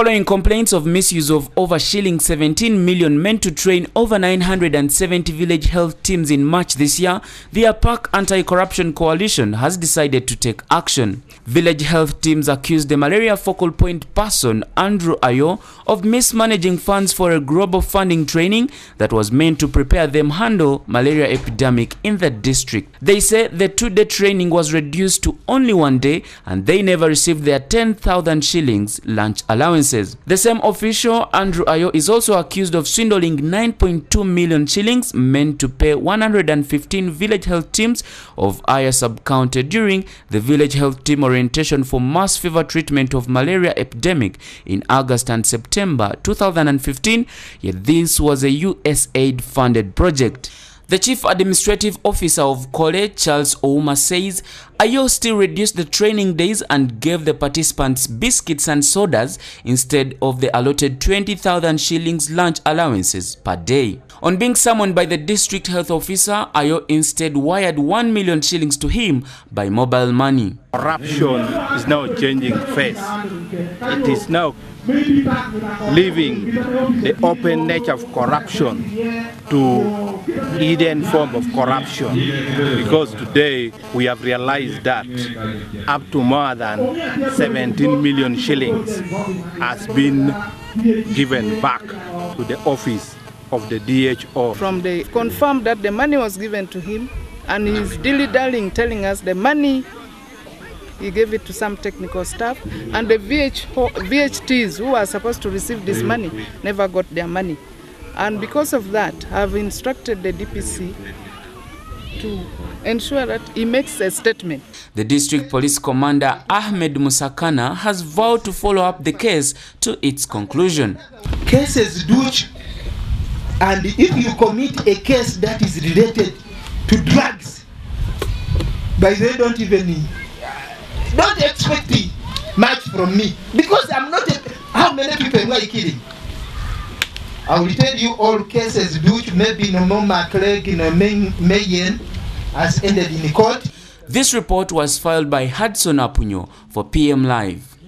Following complaints of misuse of over $17 million meant to train over 970 village health teams in March this year, the APAC Anti-Corruption Coalition has decided to take action. Village health teams accused the malaria focal point person, Andrew Ayo, of mismanaging funds for a global funding training that was meant to prepare them handle malaria epidemic in the district. They say the two-day training was reduced to only one day and they never received their 10,000 shillings lunch allowances. The same official, Andrew Ayo, is also accused of swindling 9.2 million shillings meant to pay 115 village health teams of Ayer sub-county during the village health team orientation for mass fever treatment of malaria epidemic in August and September 2015, yet this was a USAID funded project. The Chief Administrative Officer of Kole, Charles Ouma, says Ayo still reduced the training days and gave the participants biscuits and sodas instead of the allotted 20,000 shillings lunch allowances per day. On being summoned by the district health officer, Ayo instead wired 1 million shillings to him by mobile money. Corruption is now changing face. It is now leaving the open nature of corruption to hidden form of corruption, because today we have realized that up to more than 17 million shillings has been given back to the office of the DHO. From the confirmed that the money was given to him, and he's dilly-dallying telling us the money he gave it to some technical staff, and the VHTs who are supposed to receive this money never got their money. And because of that, I've instructed the DPC to ensure that he makes a statement. The district police commander, Ahmed Musakana, has vowed to follow up the case to its conclusion. Cases do, and if you commit a case that is related to drugs, by they don't expect much from me, because I'm not how many people were killing. I will tell you all cases which maybe no more McClegg in a Mayen has ended in the court. This report was filed by Hudson Apunyo for PM Live.